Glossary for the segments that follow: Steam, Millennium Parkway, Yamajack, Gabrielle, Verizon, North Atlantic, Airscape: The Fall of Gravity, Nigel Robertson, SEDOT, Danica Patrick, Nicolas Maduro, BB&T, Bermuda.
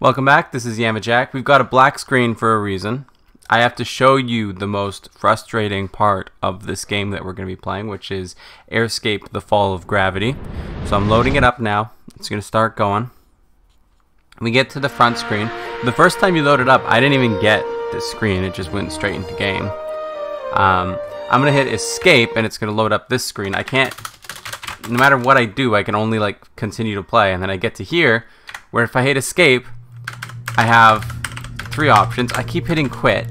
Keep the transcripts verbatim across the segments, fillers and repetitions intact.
Welcome back, this is Yamajack. We've got a black screen for a reason. I have to show you the most frustrating part of this game that we're going to be playing, which is Airscape: The Fall of Gravity. So I'm loading it up now. It's going to start going. We get to the front screen. The first time you load it up, I didn't even get this screen. It just went straight into game. Um, I'm going to hit escape and it's going to load up this screen. I can't, no matter what I do, I can only like continue to play. And then I get to here where if I hit escape, I have three options. I keep hitting quit.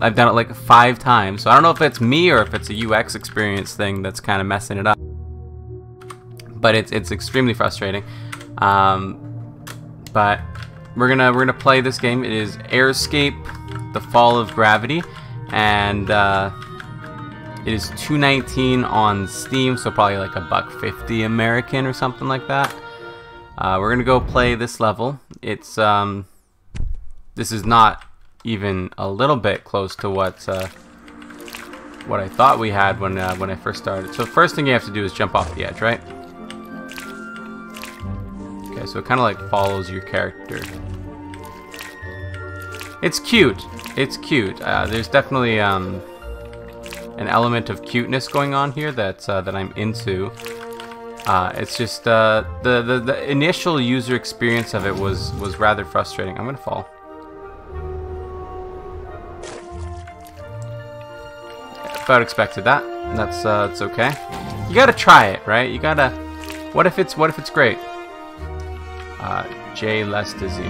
I've done it like five times. So I don't know if it's me or if it's a U X experience thing that's kind of messing it up. But it's it's extremely frustrating. Um, but we're gonna we're gonna play this game. It is Airscape: The Fall of Gravity, and uh, it is two nineteen on Steam, so probably like a buck fifty American or something like that. Uh, we're gonna go play this level. It's um, this is not even a little bit close to what uh, what I thought we had when uh, when I first started. So the first thing you have to do is jump off the edge, right? Okay, so it kind of like follows your character. It's cute. It's cute. Uh, there's definitely um, an element of cuteness going on here that uh, that I'm into. Uh, it's just uh, the, the the initial user experience of it was was rather frustrating. I'm gonna fall. About expected that. That's uh, it's okay. You gotta try it, right? You gotta. What if it's what if it's great? Uh, J less dizzy.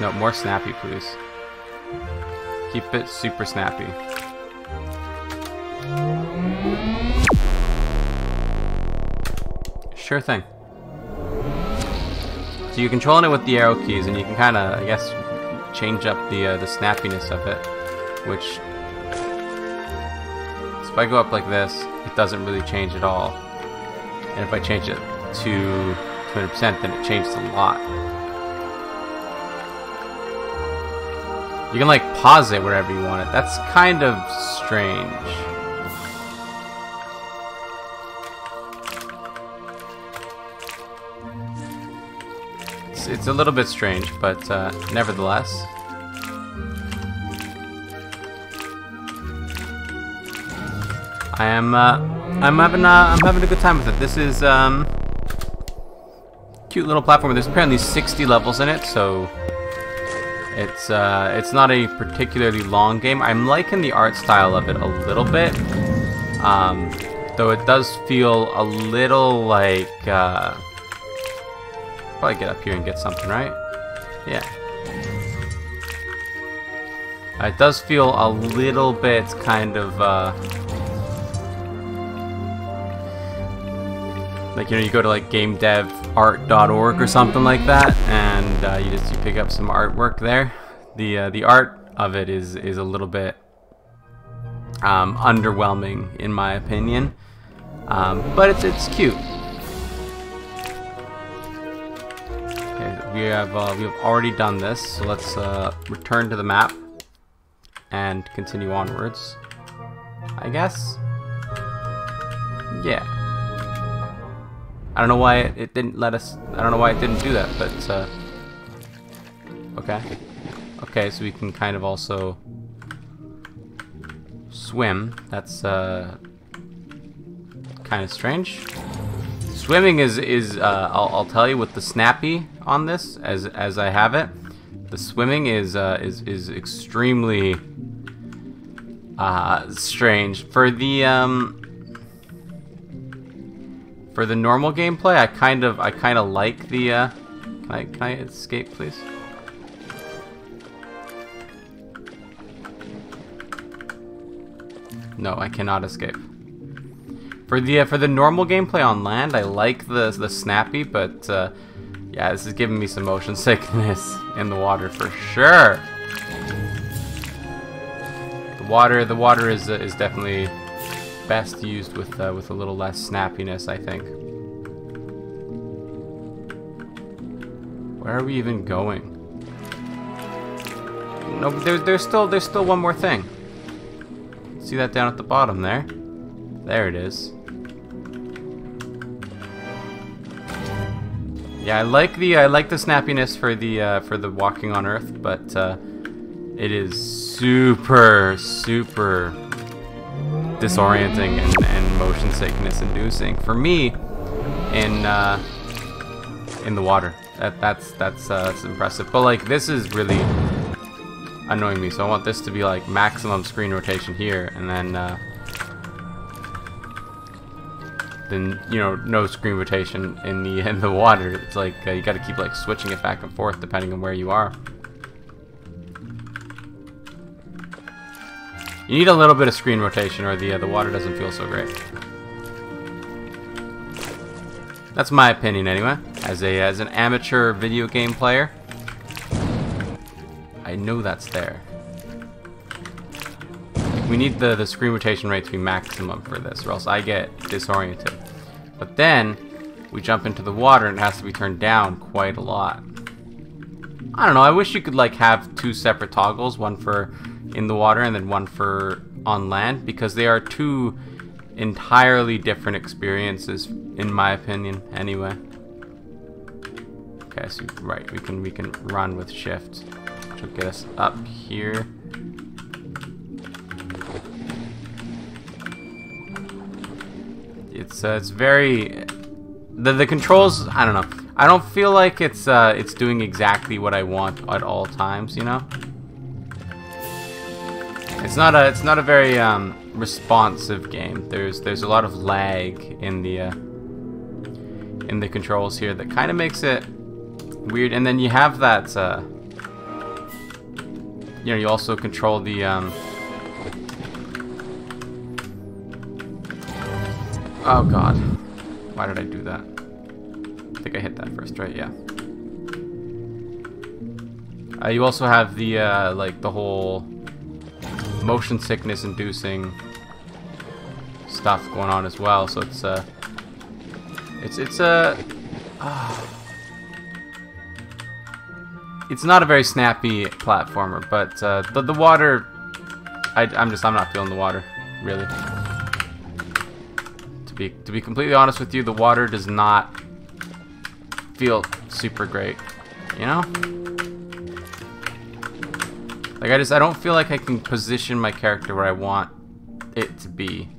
No, more snappy, please. Keep it super snappy. Sure thing. So you're controlling it with the arrow keys, and you can kind of, I guess, change up the uh, the snappiness of it. Which, so if I go up like this, it doesn't really change at all. And if I change it to two hundred percent, then it changes a lot. You can like pause it wherever you want it. That's kind of strange. It's a little bit strange, but uh, nevertheless. I am uh, I'm having a, I'm having a good time with it. This is um, cute little platformer. There's apparently sixty levels in it, so it's uh, it's not a particularly long game. I'm liking the art style of it a little bit, um, though it does feel a little like. Uh, Probably get up here and get something, right? Yeah. Uh, it does feel a little bit kind of uh, like, you know, you go to like game dev art dot org or something like that, and uh, you just you pick up some artwork there. The uh, the art of it is is a little bit um, underwhelming in my opinion, um, but it's it's cute. We have uh, we have already done this, so let's uh, return to the map and continue onwards, I guess. Yeah. I don't know why it, it didn't let us. I don't know why it didn't do that, but uh, okay. Okay, so we can kind of also swim. That's uh, kind of strange. Swimming is is uh, I'll, I'll tell you, with the snappy on this as as I have it, the swimming is uh, is is extremely uh, strange. For the um, for the normal gameplay, I kind of I kind of like the. Uh, can I can I escape, please? No, I cannot escape. For the uh, for the normal gameplay on land, I like the the snappy, but uh, yeah, this is giving me some motion sickness in the water for sure. The water the water is uh, is definitely best used with uh, with a little less snappiness, I think. Where are we even going? No, there, there's still there's still one more thing. See that down at the bottom there? There it is. Yeah, I like the I like the snappiness for the uh, for the walking on Earth, but uh, it is super super disorienting and, and motion sickness inducing for me in uh, in the water. That that's that's uh, that's impressive. But like this is really annoying me. So I want this to be like maximum screen rotation here, and then uh, then you know no screen rotation in the in the water. It's like uh, you got to keep like switching it back and forth depending on where you are. You need a little bit of screen rotation, or the uh, the water doesn't feel so great. That's my opinion anyway. As a as an amateur video game player, I know that's there. Like we need the, the screen rotation rate to be maximum for this, or else I get disoriented. But then, we jump into the water and it has to be turned down quite a lot. I don't know, I wish you could like have two separate toggles, one for in the water and then one for on land, because they are two entirely different experiences, in my opinion, anyway. Okay, so right, we can, we can run with shift. Get us up here. It's uh, it's very the the controls. I don't know. I don't feel like it's uh, it's doing exactly what I want at all times. You know, it's not a it's not a very um, responsive game. There's there's a lot of lag in the uh, in the controls here that kind of makes it weird. And then you have that. Uh, You know, you also control the, um... oh god. Why did I do that? I think I hit that first, right? Yeah. Uh, you also have the, uh, like, the whole motion sickness inducing stuff going on as well, so it's, uh... It's, it's, uh... uh it's not a very snappy platformer, but uh, the, the water, I, I'm just, I'm not feeling the water, really. To be, to be completely honest with you, the water does not feel super great, you know? Like I just, I don't feel like I can position my character where I want it to be,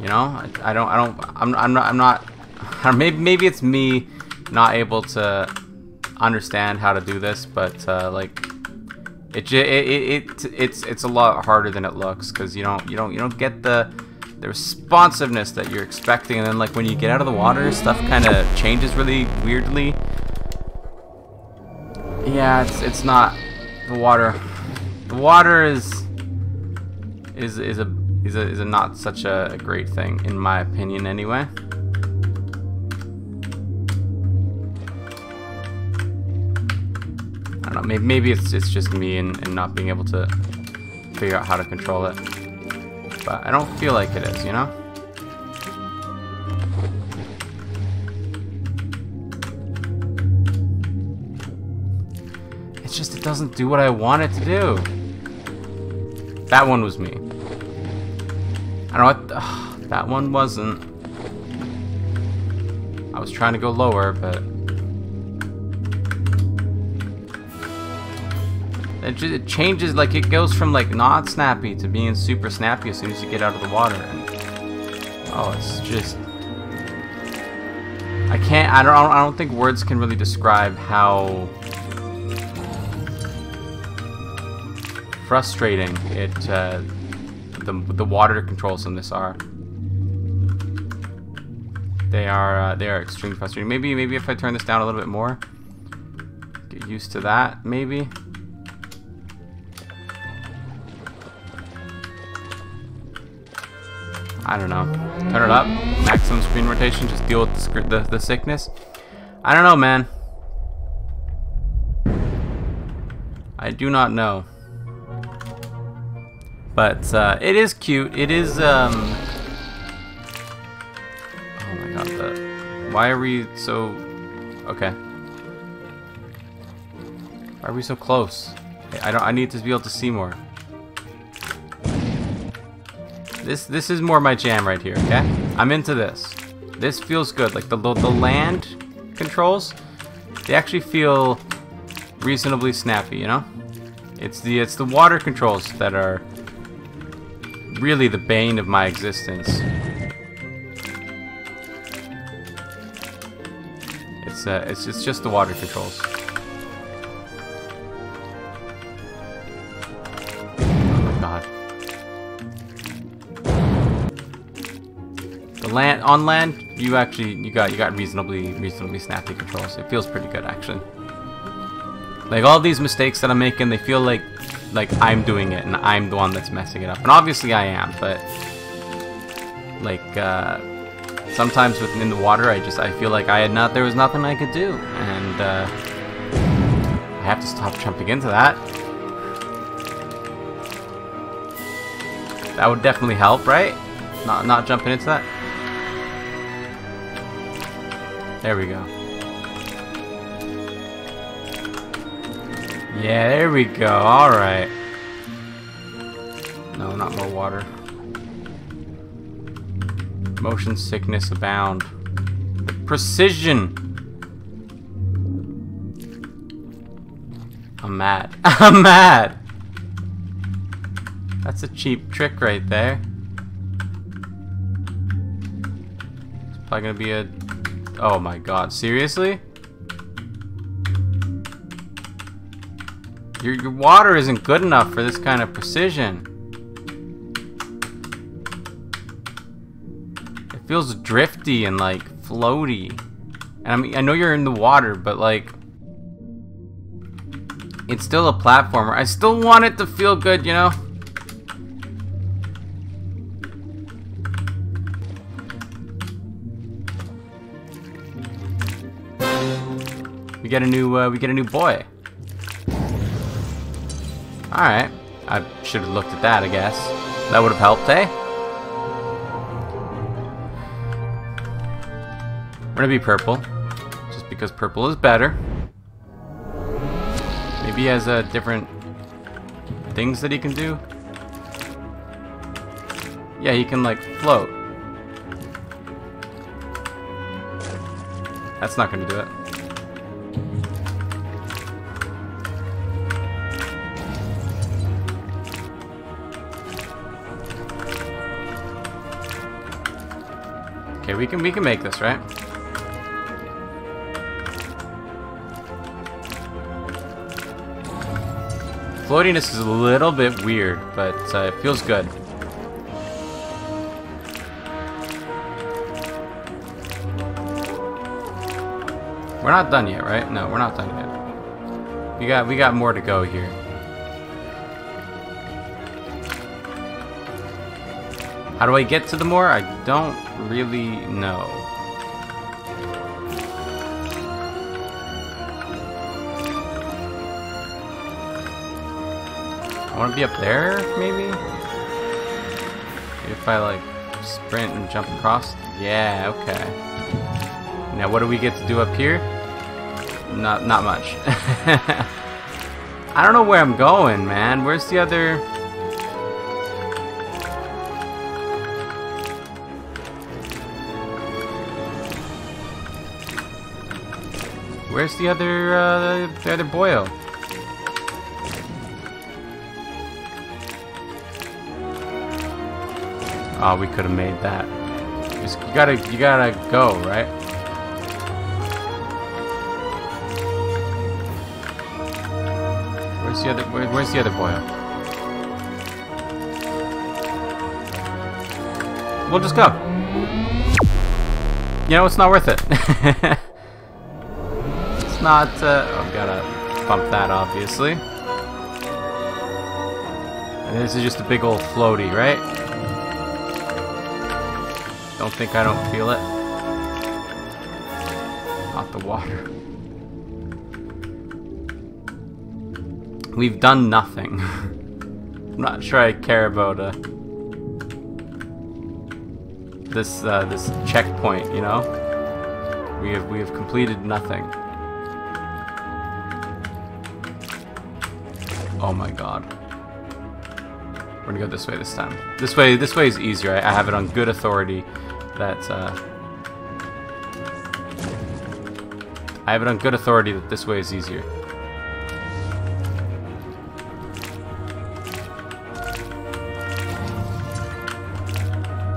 you know? I, I don't, I don't, I'm, I'm not, I'm not, maybe, maybe it's me not able to understand how to do this, but uh, like it, it, it, it, it's it's a lot harder than it looks, because you don't you don't you don't get the the responsiveness that you're expecting, and then like when you get out of the water, stuff kind of changes really weirdly. Yeah, it's it's not the water. The water is is is a is a, is a not such a great thing in my opinion, anyway. I don't know, maybe it's, it's just me and, and not being able to figure out how to control it. But I don't feel like it is, you know? It's just, it doesn't do what I want it to do. That one was me. I don't know, I th- that one wasn't. I was trying to go lower, but... It, just, it changes, like it goes from like not snappy to being super snappy as soon as you get out of the water. And, oh, it's just I can't. I don't. I don't think words can really describe how frustrating it uh, the the water controls in this are. They are uh, they are extremely frustrating. Maybe maybe if I turn this down a little bit more, get used to that. Maybe. I don't know. Turn it up. Maximum screen rotation. Just deal with the, the, the sickness. I don't know, man. I do not know. But uh, it is cute. It is. Um... Oh my god. The... Why are we so? Okay. Why are we so close? I don't. I need to be able to see more. This this is more my jam right here, okay? I'm into this. This feels good. Like the the land controls, they actually feel reasonably snappy, you know? It's the it's the water controls that are really the bane of my existence. It's uh, it's it's just the water controls. Oh my god. The land on land, you actually you got you got reasonably reasonably snappy controls. It feels pretty good actually. Like, all these mistakes that I'm making, they feel like like I'm doing it and I'm the one that's messing it up. And obviously I am, but like uh, sometimes within the water, I just I feel like I had not there was nothing I could do, and uh, I have to stop jumping into that. That would definitely help, right? Not not jumping into that. There we go. Yeah, there we go. All right. No, not more water. Motion sickness abound. Precision. I'm mad. I'm mad. That's a cheap trick right there. It's probably gonna be a. Oh my god! Seriously? Your, your water isn't good enough for this kind of precision. It feels drifty and like floaty. And I mean, I know you're in the water, but like, it's still a platformer. I still want it to feel good, you know? We get a new, uh, we get a new boy. Alright, I should have looked at that, I guess. That would have helped, eh? We're gonna be purple, just because purple is better. Maybe he has uh, different things that he can do. Yeah, he can like float. That's not gonna do it. Okay, we can we can make this, right? Floatiness is a little bit weird, but uh, it feels good. We're not done yet, right? No, we're not done yet. We got we got more to go here. How do I get to the more? I don't really know. I want to be up there, maybe? If I like sprint and jump across? Yeah, okay. Now what do we get to do up here? Not not much. I don't know where I'm going, man. Where's the other... Where's the other, uh, the other boyo? Oh, we could have made that. Just, you gotta, you gotta go, right? Where's the other, where, where's the other boyo? We'll just go. You know, it's not worth it. Not, uh, oh, gotta bump that obviously. And this is just a big old floaty, right? Don't think I don't feel it. Not the water. We've done nothing. I'm not sure I care about uh, this uh, this checkpoint. You know, we have we have completed nothing. Oh my god. We're gonna go this way this time. This way this way is easier. I, I have it on good authority that uh I have it on good authority that this way is easier.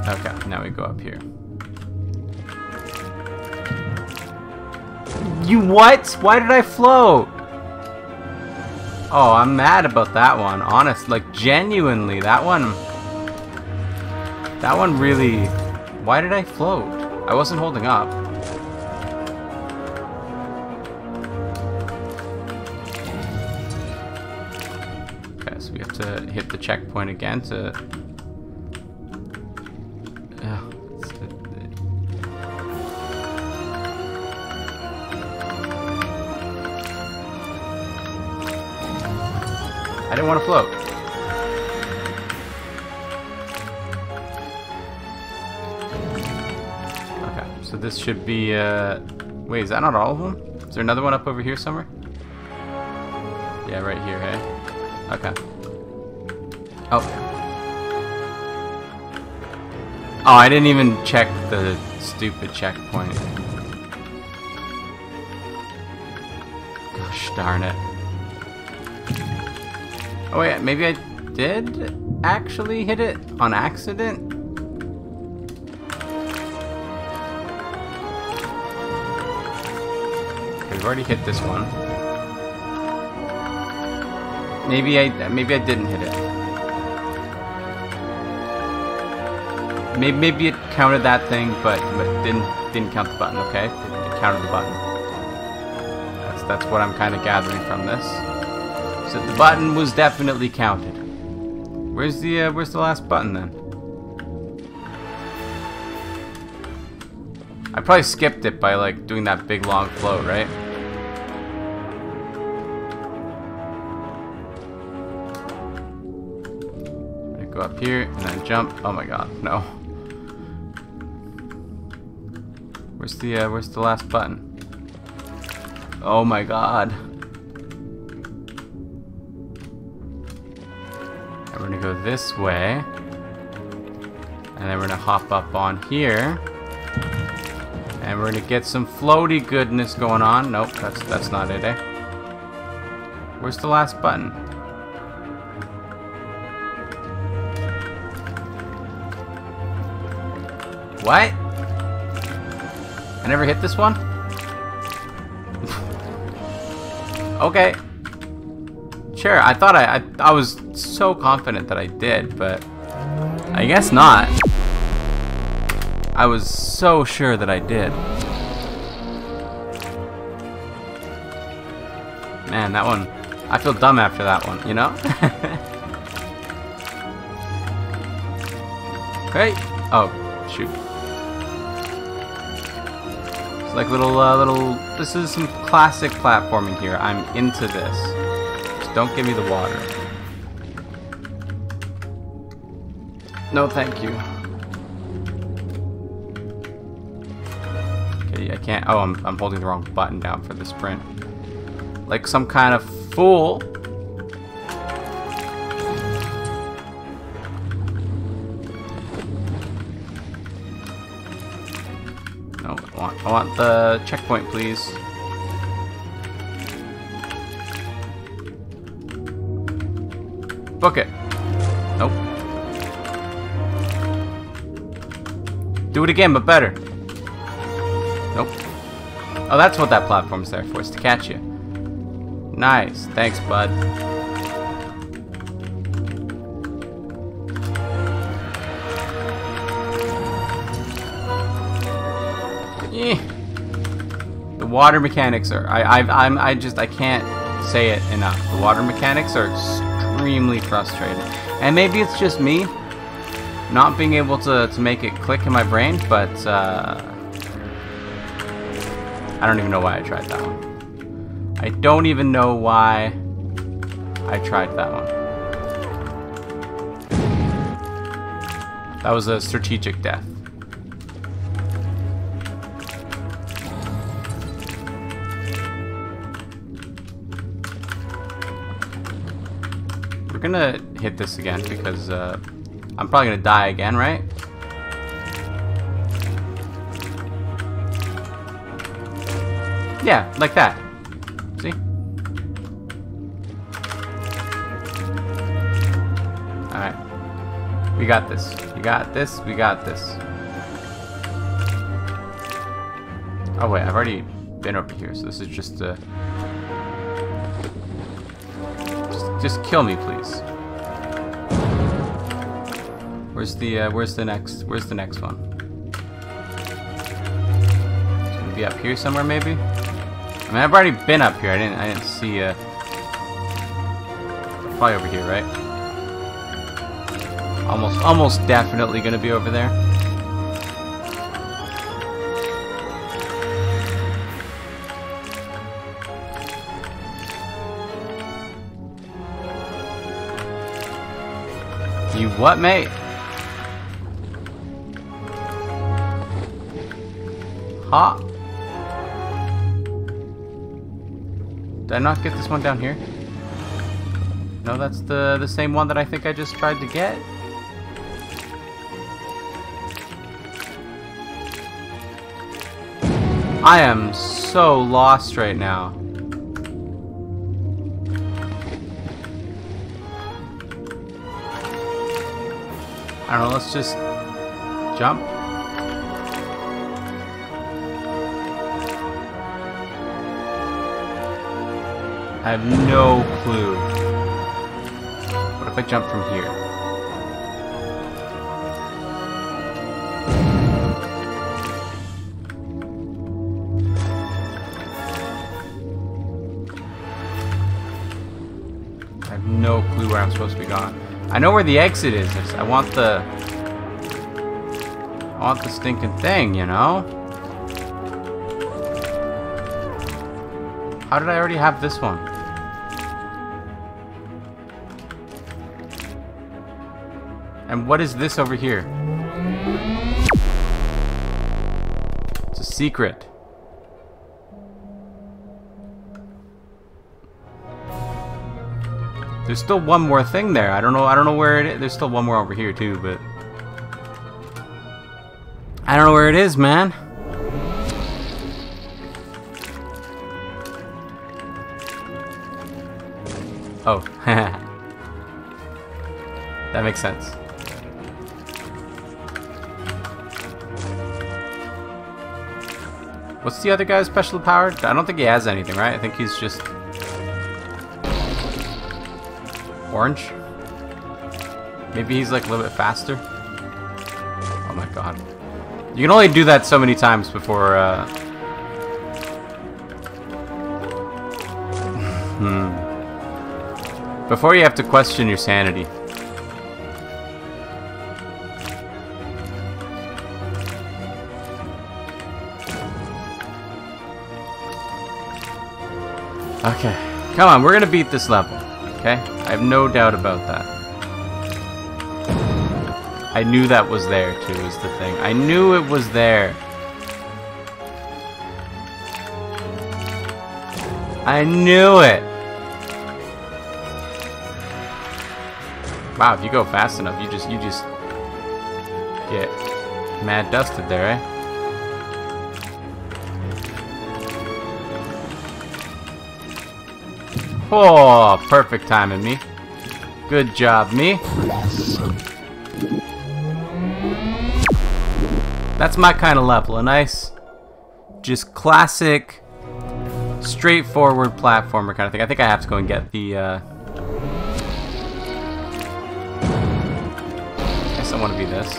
Okay, now we go up here. You what? Why did I float? Oh, I'm mad about that one. Honest, like genuinely, that one... That one really... Why did I float? I wasn't holding up. Okay, so we have to hit the checkpoint again to... I didn't want to float. Okay, so this should be, uh... wait, is that not all of them? Is there another one up over here somewhere? Yeah, right here, hey? Okay. Oh. Oh, I didn't even check the stupid checkpoint. Gosh darn it. Oh wait, maybe I did actually hit it on accident? Okay, we've already hit this one. Maybe I maybe I didn't hit it. Maybe maybe it counted that thing, but but didn't didn't count the button. Okay, it counted the button. That's that's what I'm kind of gathering from this. So the button was definitely counted. Where's the uh, where's the last button then? I probably skipped it by like doing that big long float, right? I go up here and then jump. Oh my god, no. Where's the uh, where's the last button? Oh my god. We're gonna go this way, and then we're gonna hop up on here, and we're gonna get some floaty goodness going on. Nope, that's that's not it, eh? Where's the last button? What? I never hit this one? Okay. Sure, I thought I, I I was so confident that I did, but I guess not. I was so sure that I did. Man, that one, I feel dumb after that one, you know? Great. Oh, shoot. It's like little uh, little. This is some classic platforming here. I'm into this. Don't give me the water. No, thank you. Okay, I can't. Oh, I'm, I'm holding the wrong button down for the sprint. Like some kind of fool. No, I want, I want the checkpoint, please. Book it. Nope. Do it again, but better. Nope. Oh, that's what that platform's there for, is to catch you. Nice. Thanks, bud. Eh. The water mechanics are... I, I, I'm, I just... I can't say it enough. The water mechanics are... extremely frustrated, and maybe it's just me not being able to, to make it click in my brain, but uh, I don't even know why I tried that one. I don't even know why I tried that one. That was a strategic death. I'm gonna hit this again because uh, I'm probably gonna die again, right? Yeah, like that. See? Alright. We got this. We got this. We got this. Oh wait, I've already been over here, so this is just a... Just, just kill me, please. Where's the, uh, where's the next, where's the next one? It's gonna be up here somewhere, maybe? I mean, I've already been up here, I didn't, I didn't see, uh... Probably over here, right? Almost, almost definitely gonna be over there. You what, mate? Ha! Did I not get this one down here? No, that's the the same one that I think I just tried to get. I am so lost right now. I don't know, let's just jump. I have no clue. What if I jump from here? I have no clue where I'm supposed to be gone. I know where the exit is. I want the... I want the stinking thing, you know? How did I already have this one? And what is this over here? It's a secret. There's still one more thing there. I don't know. I don't know where it is. There's still one more over here too, but I don't know where it is, man. Oh, that makes sense. What's the other guy's special power? I don't think he has anything, right? I think he's just. Orange? Maybe he's like a little bit faster? Oh my god. You can only do that so many times before, uh... hmm. Before you have to question your sanity. Okay. Come on, we're gonna beat this level. Okay? I have no doubt about that. I knew that was there, too, is the thing. I knew it was there. I knew it! Wow, if you go fast enough, you just, you just get mad dusted there, eh? Oh, perfect timing, me. Good job, me. That's my kind of level. A nice, just classic, straightforward platformer kind of thing. I think I have to go and get the, uh... I guess I want to be this.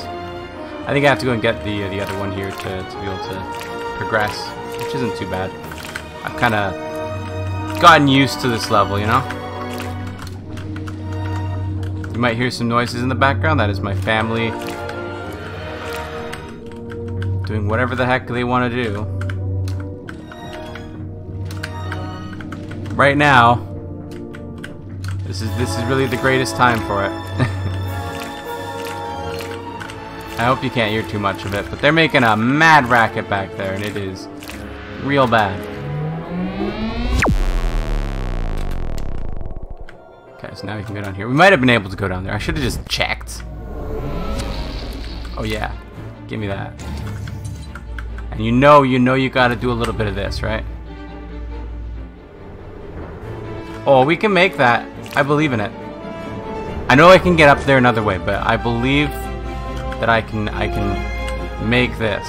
I think I have to go and get the, uh, the other one here to, to be able to progress, which isn't too bad. I've kind of... gotten used to this level, you know? You might hear some noises in the background. That is my family doing whatever the heck they want to do. Right now, this is this is really the greatest time for it. I hope you can't hear too much of it, but they're making a mad racket back there, and it is real bad. So now we can go down here. We might have been able to go down there. I should have just checked. Oh yeah. Give me that. And you know, you know you gotta do a little bit of this, right? Oh, we can make that. I believe in it. I know I can get up there another way, but I believe that I can I can make this.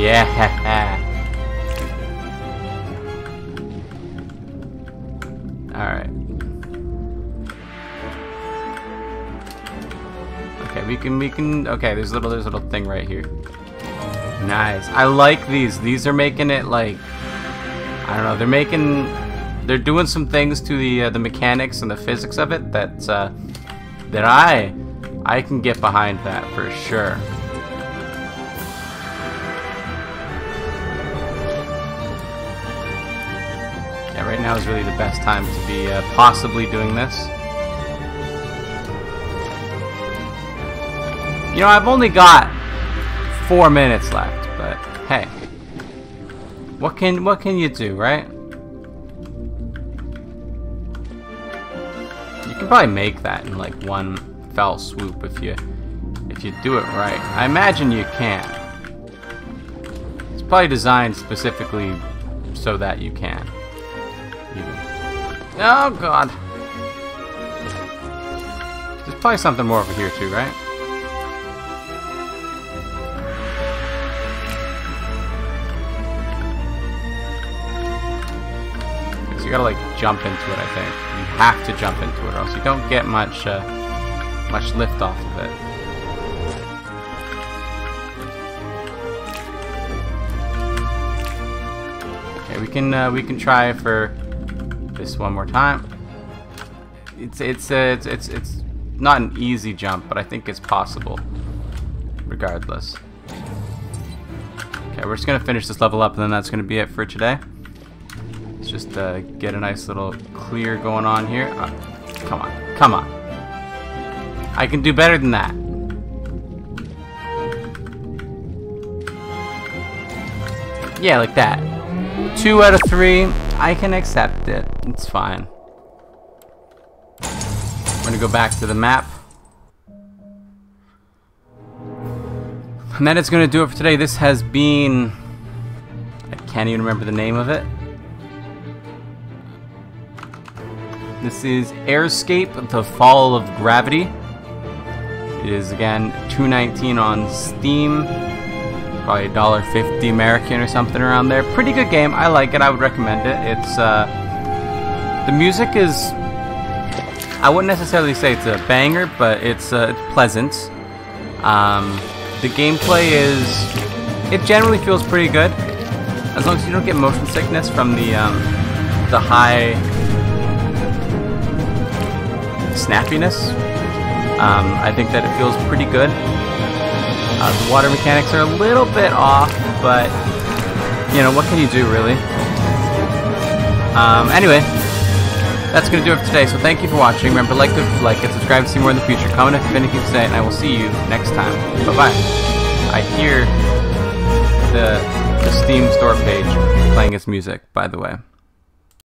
Yeah. Alright. Okay, we can we can okay, there's a little there's a little thing right here. Nice. I like these. These are making it like, I don't know, they're making they're doing some things to the uh, the mechanics and the physics of it that uh, that I I can get behind that for sure. Yeah, right now is really the best time to be uh, possibly doing this. You know, I've only got four minutes left, but hey, what can what can you do, right? You can probably make that in like one fell swoop if you if you do it right. I imagine you can. It's probably designed specifically so that you can. Oh god. There's probably something more over here too, right? So you gotta like jump into it, I think. You have to jump into it or else you don't get much uh, much lift off of it. Okay, we can uh, we can try for this one more time. It's it's, uh, it's it's it's not an easy jump, but I think it's possible regardless. Okay, we're just gonna finish this level up, and then that's gonna be it for today. Let's just uh, get a nice little clear going on here. Oh, come on, come on! I can do better than that. Yeah, like that. Two out of three. I can accept it. It's fine. I'm gonna go back to the map. And that is gonna do it for today. This has been... I can't even remember the name of it. This is Airscape: The Fall of Gravity. It is, again, two nineteen on Steam. Probably a dollar fifty American or something around there. Pretty good game. I like it. I would recommend it. It's uh, the music is, I wouldn't necessarily say it's a banger, but it's uh, it's pleasant. Um, the gameplay is, it generally feels pretty good, as long as you don't get motion sickness from the um, the high snappiness. Um, I think that it feels pretty good. Uh, the water mechanics are a little bit off, but, you know, what can you do, really? Um, anyway, that's going to do it for today, so thank you for watching. Remember, like, like, and subscribe to see more in the future. Comment if you have anything to say, and I will see you next time. Bye-bye. I hear the, the Steam store page playing its music, by the way.